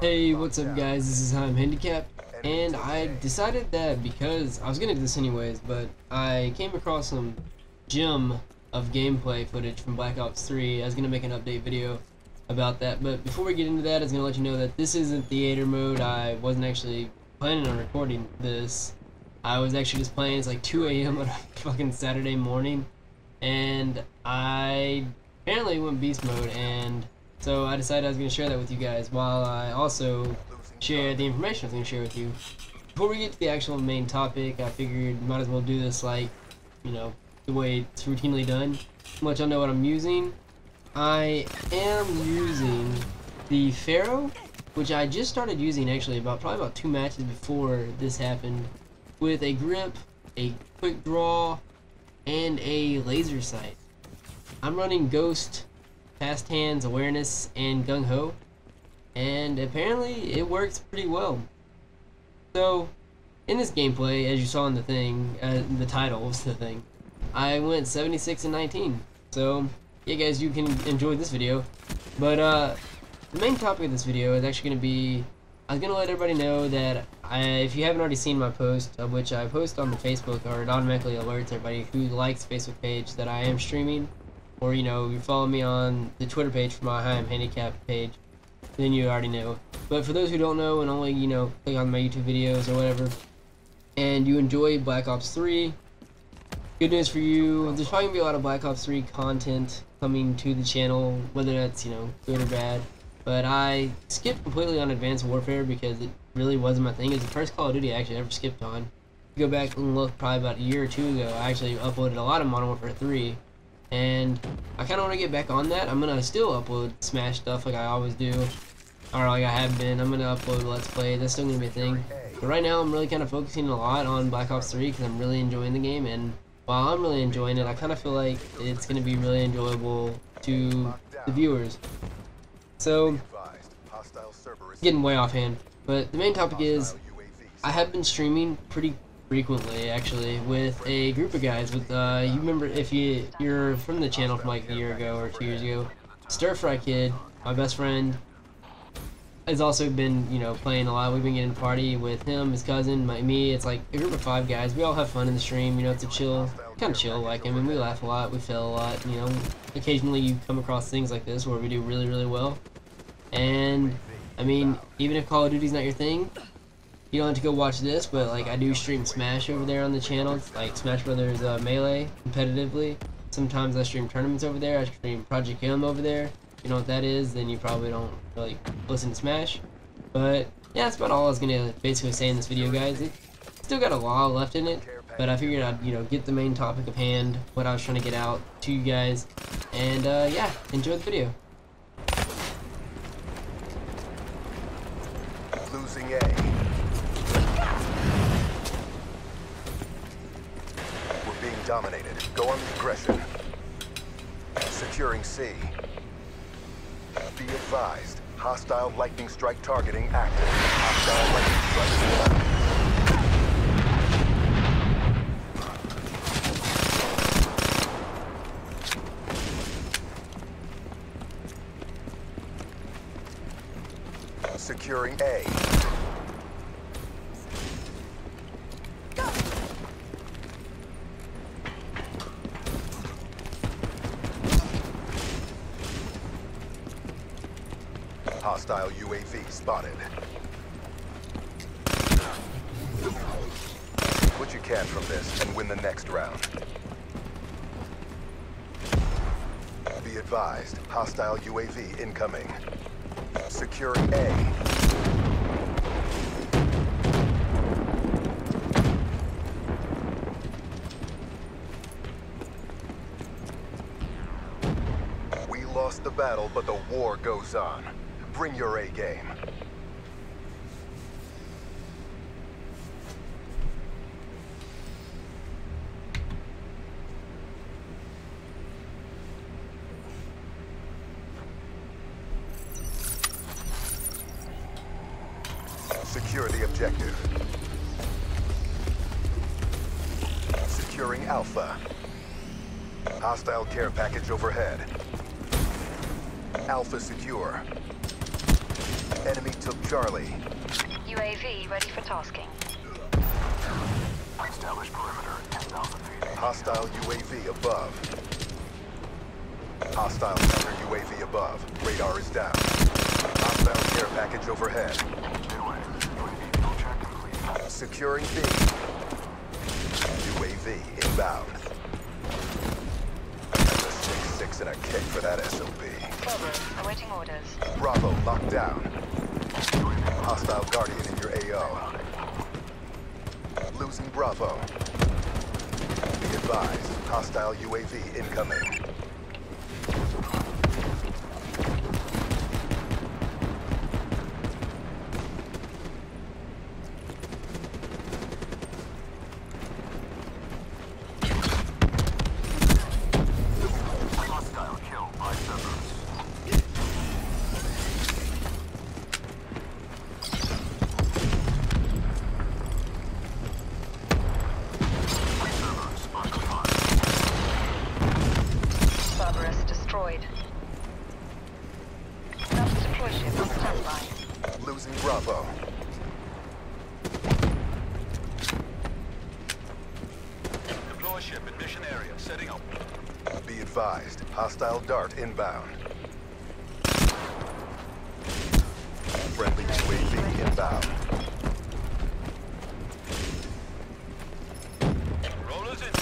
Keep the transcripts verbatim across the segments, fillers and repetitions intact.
Hey, what's up guys, this is Hi one m Handicapped, and I decided that because, I was gonna do this anyways, but I came across some gem of gameplay footage from Black Ops three. I was gonna make an update video about that, but before we get into that, I was gonna let you know that this isn't theater mode. I wasn't actually planning on recording this. I was actually just playing. It's like two A M on a fucking Saturday morning, and I apparently went beast mode, and so I decided I was going to share that with you guys while I also share the information I was going to share with you. Before we get to the actual main topic, I figured might as well do this like, you know, the way it's routinely done. I'll let y'all know what I'm using. I am using the Pharaoh, which I just started using actually about probably about two matches before this happened, with a grip, a quick draw, and a laser sight. I'm running Ghost, Fast Hands, Awareness, and Gung Ho, and apparently it works pretty well. So in this gameplay, as you saw in the thing, uh, the title was the thing, I went seventy-six and nineteen. So yeah guys, you can enjoy this video, but uh, the main topic of this video is actually going to be, I was going to let everybody know that I, if you haven't already seen my post, of which I post on the Facebook, or it automatically alerts everybody who likes Facebook page that I am streaming. Or, you know, you follow me on the Twitter page for my Hi one m Handicapped page, then you already know. But for those who don't know and only, you know, click on my YouTube videos or whatever, and you enjoy Black Ops three, good news for you, there's probably going to be a lot of Black Ops three content coming to the channel, whether that's, you know, good or bad. But I skipped completely on Advanced Warfare because it really wasn't my thing. It was the first Call of Duty I actually ever skipped on. If you go back and look, probably about a year or two ago, I actually uploaded a lot of Modern Warfare three. And I kind of want to get back on that. I'm going to still upload Smash stuff like I always do, or like I have been. I'm going to upload Let's Play. That's still going to be a thing. But right now I'm really kind of focusing a lot on Black Ops three because I'm really enjoying the game. And while I'm really enjoying it, I kind of feel like it's going to be really enjoyable to the viewers. So, getting way offhand. But the main topic is, I have been streaming pretty frequently actually with a group of guys with uh you remember, if you you're from the channel from like a year ago or two years ago, Stir Fry Kid, my best friend, has also been, you know, playing a lot. We've been getting a party with him, his cousin, my me. It's like a group of five guys. We all have fun in the stream, you know. It's a chill, kind of chill, like, I mean, we laugh a lot, we fail a lot, you know. Occasionally you come across things like this where we do really really well, and I mean, even if Call of Duty's not your thing, you don't have to go watch this, but like I do stream Smash over there on the channel, like Smash Brothers uh, Melee competitively. Sometimes I stream tournaments over there, I stream Project M over there. If you know what that is, then you probably don't really listen to Smash. But yeah, that's about all I was gonna basically say in this video guys. It's still got a lot left in it, but I figured I'd, you know, get the main topic of hand, what I was trying to get out to you guys, and uh, yeah, enjoy the video. Losing A. Dominated. Go on the aggression. Securing C. Be advised. Hostile lightning strike targeting active. Hostile lightning strike. Securing A. Hostile U A V spotted. What you can from this and win the next round. Be advised, hostile U A V incoming. Securing A. We lost the battle, but the war goes on. Bring your A game. Secure the objective. Securing Alpha. Hostile care package overhead. Alpha secure. Enemy took Charlie. U A V ready for tasking. Established perimeter, ten thousand feet. Hostile U A V above. Hostile counter U A V above. Radar is down. Hostile care package overhead. U A V full check complete. Securing B. U A V inbound. six six and a kick for that S O B. Cobra, awaiting orders. Bravo locked down. Hostile Guardian in your A O. Losing Bravo. Be advised, hostile U A V incoming. Hostile dart inbound. Friendly U A V inbound. Rollers in.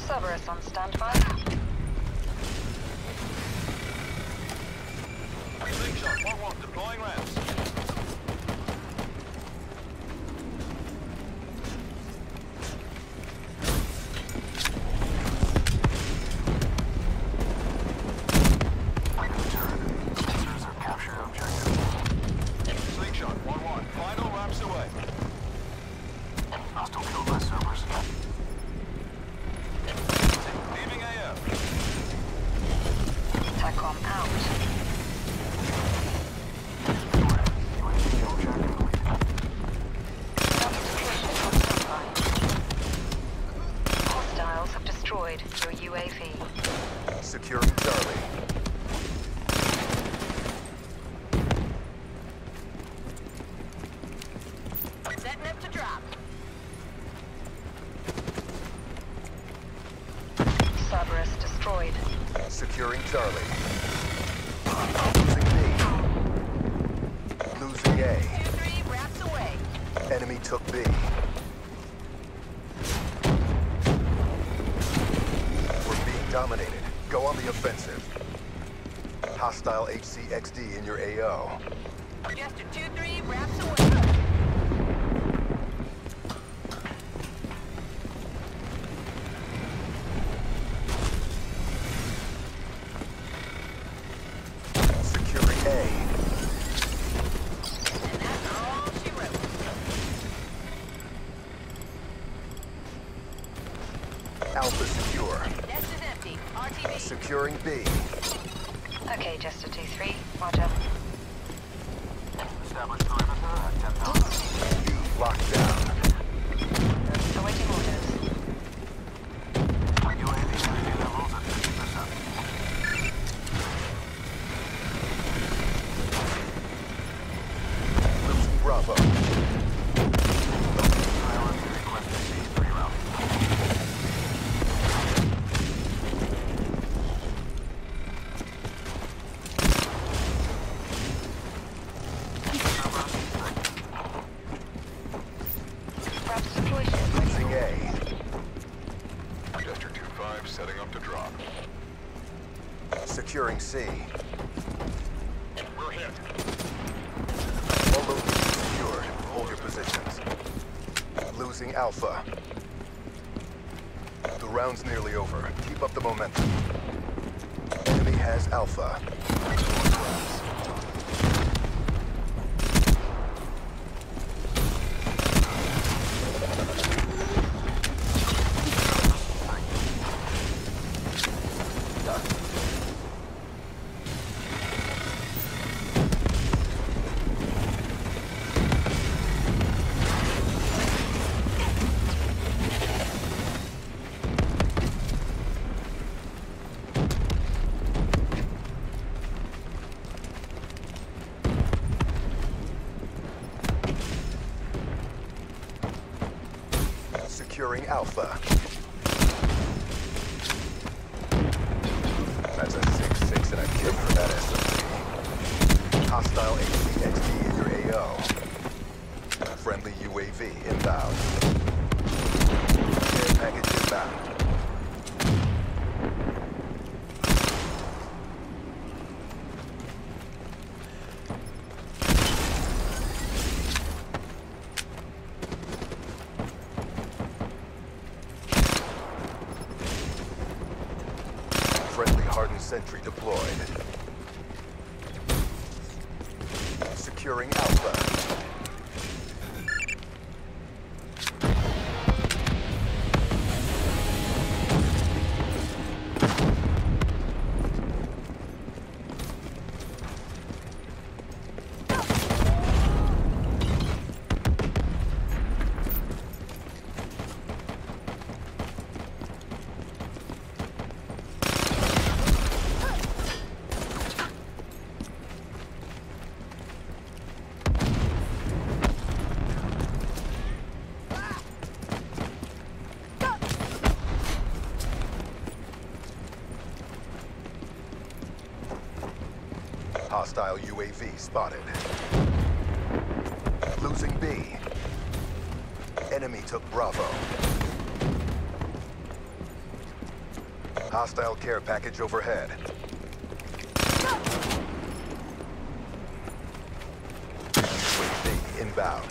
Cerberus on standby. Slingshot one one deploying rounds. Securing Charlie. Losing B. Losing A. two three wraps away. Enemy took B. We're being dominated. Go on the offensive. Hostile H C X D in your A O. Just a two three wraps away. Securing B. Okay, just a two three. Roger. Established perimeter at ten thousand. B locked down. Awaiting orders. U A V energy levels at fifty percent. Losing Bravo. Securing C. We're hit. All locations secured. Hold your positions. Losing Alpha. The round's nearly over. Keep up the momentum. Enemy has Alpha. securing Alpha. That's a six six and I killed for that S M G. Hostile A T X D in your A O. Friendly U A V inbound. Air package inbound. Sentry deployed. Securing Alpha. Hostile U A V spotted. Losing B. Enemy took Bravo. Hostile care package overhead. U A V inbound.